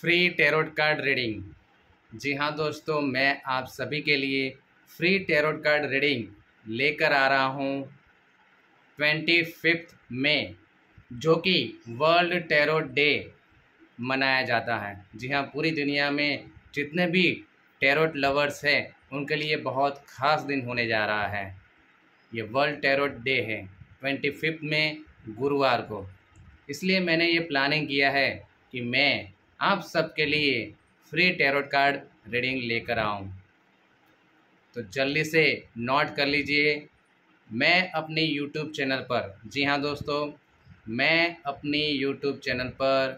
Free tarot card reading. जी हाँ दोस्तों, मैं आप सभी के लिए फ्री टैरोट कार्ड रीडिंग लेकर आ रहा हूँ 25 मई, जो कि वर्ल्ड टैरोट डे मनाया जाता है। जी हाँ, पूरी दुनिया में जितने भी टैरोट लवर्स हैं उनके लिए बहुत ख़ास दिन होने जा रहा है। ये वर्ल्ड टैरोट डे है 25 मई गुरुवार को, इसलिए मैंने ये प्लानिंग किया है कि मैं आप सबके लिए फ्री टैरोट कार्ड रीडिंग लेकर आऊं। तो जल्दी से नोट कर लीजिए। मैं अपने यूट्यूब चैनल पर, जी हाँ दोस्तों, मैं अपनी यूट्यूब चैनल पर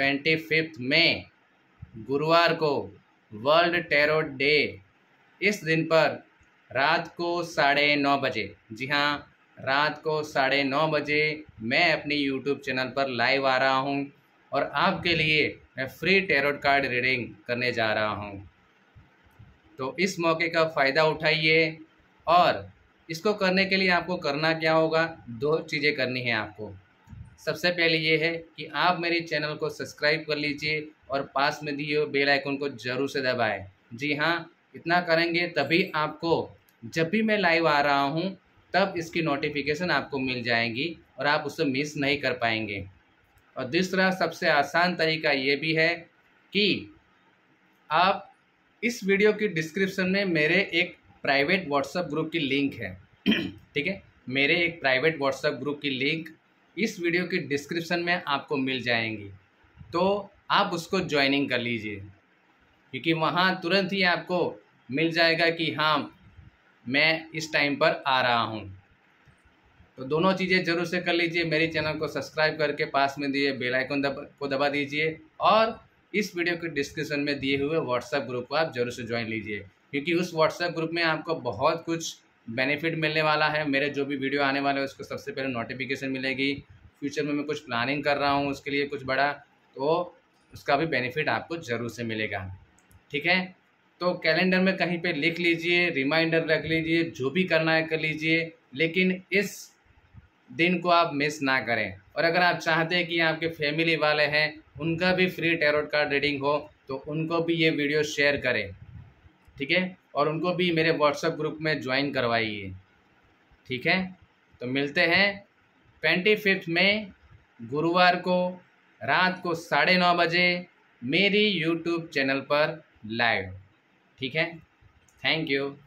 25 मई गुरुवार को वर्ल्ड टैरोट डे, इस दिन पर रात को 9:30 बजे, जी हाँ रात को 9:30 बजे मैं अपने YouTube चैनल पर लाइव आ रहा हूँ और आपके लिए मैं फ्री टैरोट कार्ड रीडिंग करने जा रहा हूँ। तो इस मौके का फ़ायदा उठाइए। और इसको करने के लिए आपको करना क्या होगा, 2 चीज़ें करनी है आपको। सबसे पहले ये है कि आप मेरे चैनल को सब्सक्राइब कर लीजिए और पास में दिए हुए बेल आइकन को ज़रूर से दबाएं। जी हाँ, इतना करेंगे तभी आपको जब भी मैं लाइव आ रहा हूँ तब इसकी नोटिफिकेशन आपको मिल जाएंगी और आप उसे मिस नहीं कर पाएंगे। और दूसरा सबसे आसान तरीका ये भी है कि आप इस वीडियो की डिस्क्रिप्शन में मेरे एक प्राइवेट व्हाट्सएप ग्रुप की लिंक है, ठीक है, मेरे एक प्राइवेट व्हाट्सएप ग्रुप की लिंक इस वीडियो की डिस्क्रिप्शन में आपको मिल जाएंगी। तो आप उसको ज्वाइनिंग कर लीजिए, क्योंकि वहाँ तुरंत ही आपको मिल जाएगा कि हाँ मैं इस टाइम पर आ रहा हूँ। तो दोनों चीज़ें ज़रूर से कर लीजिए। मेरे चैनल को सब्सक्राइब करके पास में दिए बेल आइकन को दबा दीजिए और इस वीडियो के डिस्क्रिप्शन में दिए हुए व्हाट्सएप ग्रुप को आप ज़रूर से ज्वाइन लीजिए, क्योंकि उस व्हाट्सएप ग्रुप में आपको बहुत कुछ बेनिफिट मिलने वाला है। मेरे जो भी वीडियो आने वाले हैं उसको सबसे पहले नोटिफिकेशन मिलेगी। फ्यूचर में मैं कुछ प्लानिंग कर रहा हूँ उसके लिए कुछ बड़ा, तो उसका भी बेनिफिट आपको ज़रूर से मिलेगा, ठीक है। तो कैलेंडर में कहीं पे लिख लीजिए, रिमाइंडर रख लीजिए, जो भी करना है कर लीजिए, लेकिन इस दिन को आप मिस ना करें। और अगर आप चाहते हैं कि आपके फैमिली वाले हैं उनका भी फ्री टैरोट कार्ड रीडिंग हो तो उनको भी ये वीडियो शेयर करें, ठीक है, और उनको भी मेरे व्हाट्सएप ग्रुप में ज्वाइन करवाइए, ठीक है। तो मिलते हैं 25 मई गुरुवार को रात को 9:30 बजे मेरी यूट्यूब चैनल पर लाइव, ठीक है। Thank you.